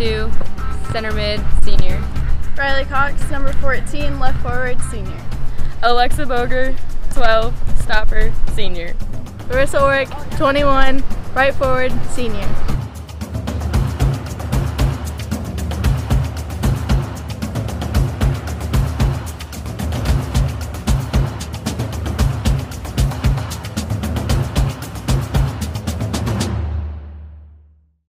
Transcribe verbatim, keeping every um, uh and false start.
two, center mid, senior. Riley Cox, number fourteen, left forward, senior. Alexa Boger, twelve, stopper, senior. Larissa Orrick, twenty-one, right forward, senior.